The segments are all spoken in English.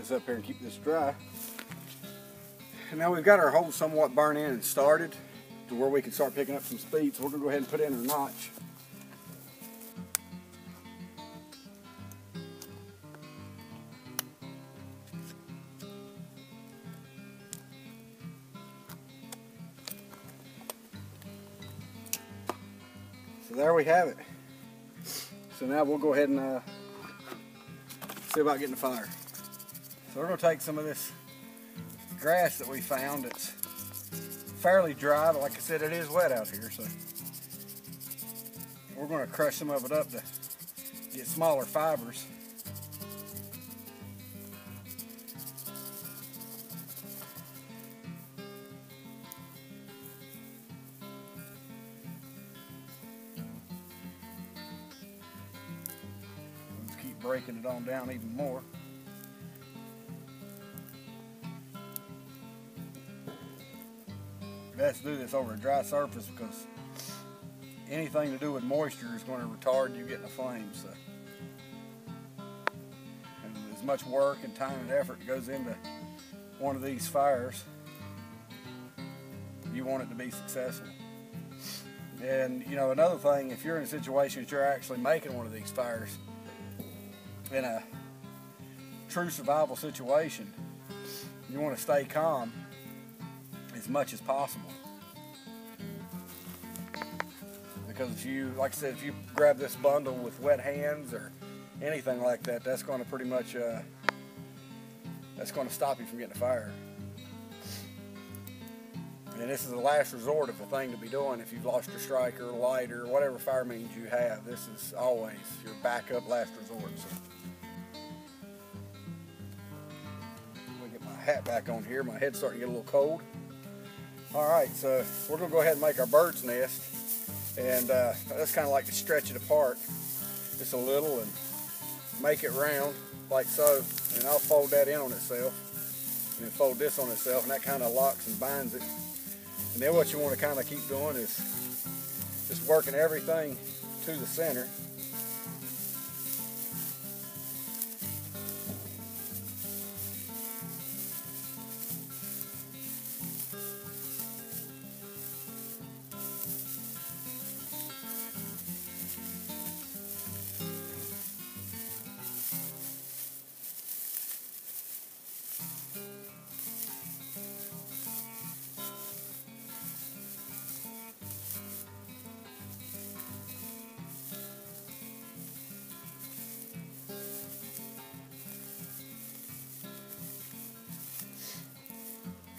this up here and keep this dry. And now we've got our hole somewhat burnt in and started to where we can start picking up some speed. So we're going to go ahead and put in our notch. So there we have it. So now we'll go ahead and see about getting the fire. So we're going to take some of this grass that we found. It's fairly dry, but like I said, it is wet out here, so we're going to crush some of it up to get smaller fibers. Let's keep breaking it on down even more. Best do this over a dry surface, because anything to do with moisture is going to retard you getting a flame. So, and as much work and time and effort goes into one of these fires, you want it to be successful. And you know, another thing, if you're in a situation that you're actually making one of these fires in a true survival situation, you want to stay calm as much as possible, because if you, like I said, if you grab this bundle with wet hands or anything like that, that's going to pretty much that's going to stop you from getting a fire. And this is the last resort of a thing to be doing if you've lost your striker, lighter, whatever fire means you have. This is always your backup last resort. So I'm gonna get my hat back on here. My head's starting to get a little cold. Alright, so we're going to go ahead and make our bird's nest, and I just kind of like to stretch it apart just a little and make it round like so, and I'll fold that in on itself and then fold this on itself, and that kind of locks and binds it. And then what you want to kind of keep doing is just working everything to the center.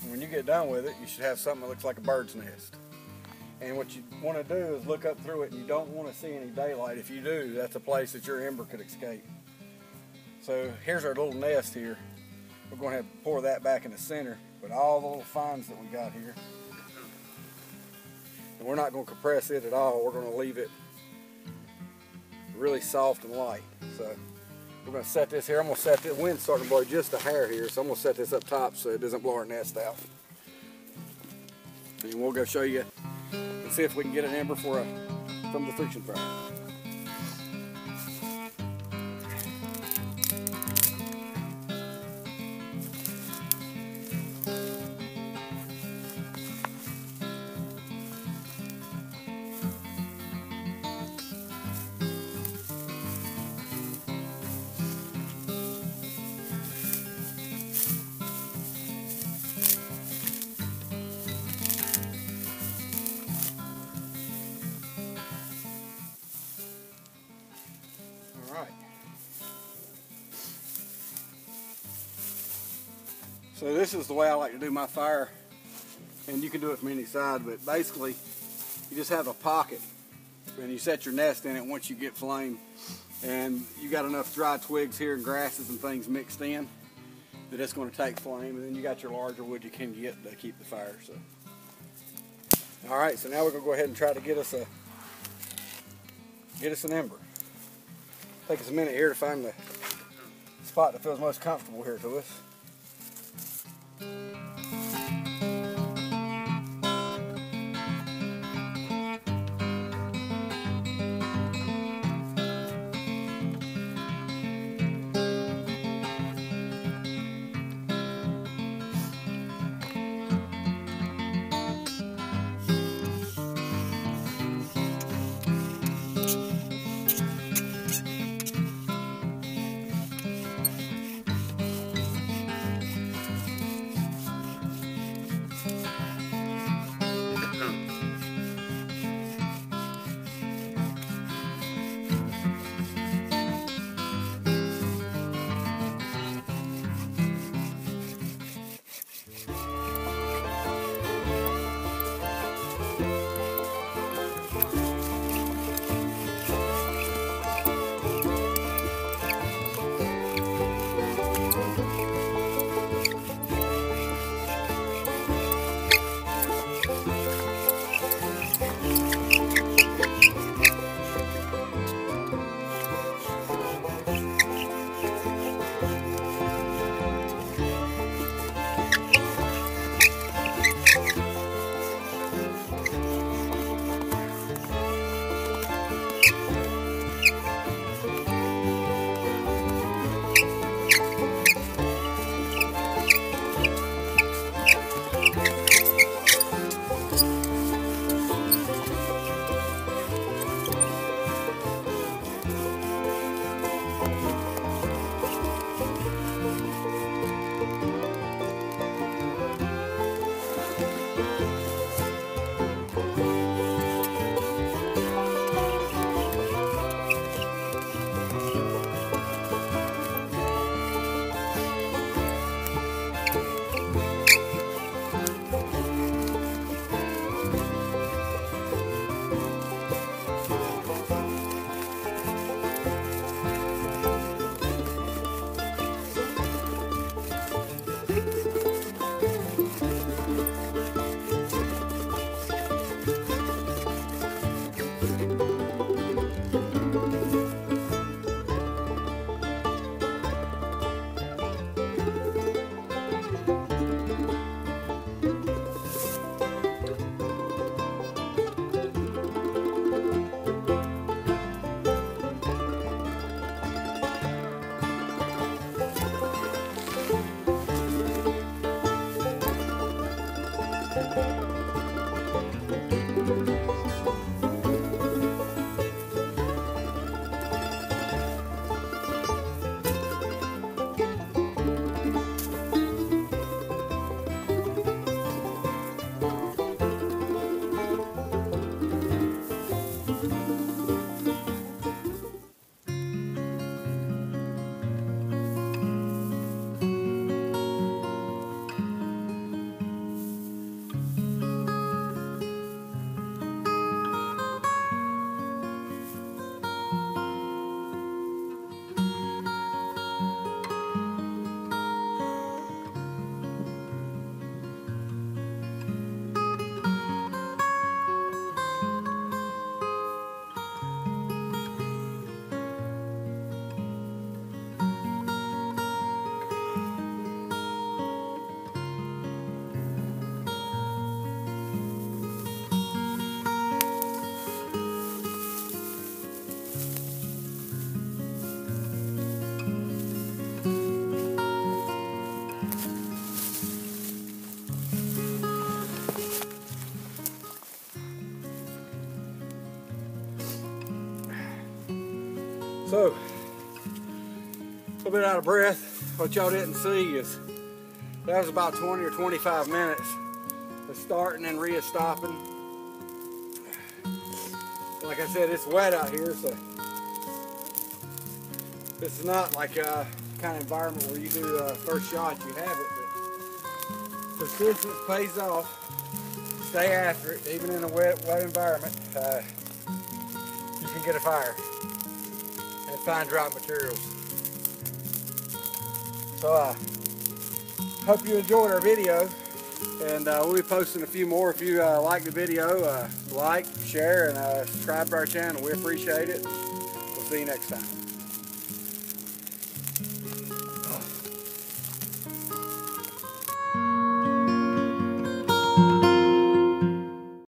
When you get done with it, you should have something that looks like a bird's nest. And what you want to do is look up through it, and you don't want to see any daylight. If you do, that's a place that your ember could escape. So here's our little nest here. We're going to have to pour that back in the center with all the little fines that we got here. And we're not going to compress it at all. We're going to leave it really soft and light. So we're going to set this here. I'm going to set this. The wind's starting to blow just a hair here, so I'm going to set this up top so it doesn't blow our nest out. And we'll go show you and see if we can get an ember for from the friction fire. So this is the way I like to do my fire, and you can do it from any side, but basically you just have a pocket and you set your nest in it once you get flame, and you got enough dry twigs here and grasses and things mixed in that it's going to take flame, and then you got your larger wood you can get to keep the fire. So, alright, so now we're going to go ahead and try to get us an ember. Take us a minute here to find the spot that feels most comfortable here to us. So, a little bit out of breath. What y'all didn't see is that was about 20 or 25 minutes of starting and re-stopping. Like I said, it's wet out here, so this is not like a kind of environment where you do a first shot, you have it, but persistence pays off. Stay after it, even in a wet environment, you can get a fire and find dry materials. So I hope you enjoyed our video, and we'll be posting a few more. If you like the video, like, share, and subscribe to our channel. We appreciate it. We'll see you next time.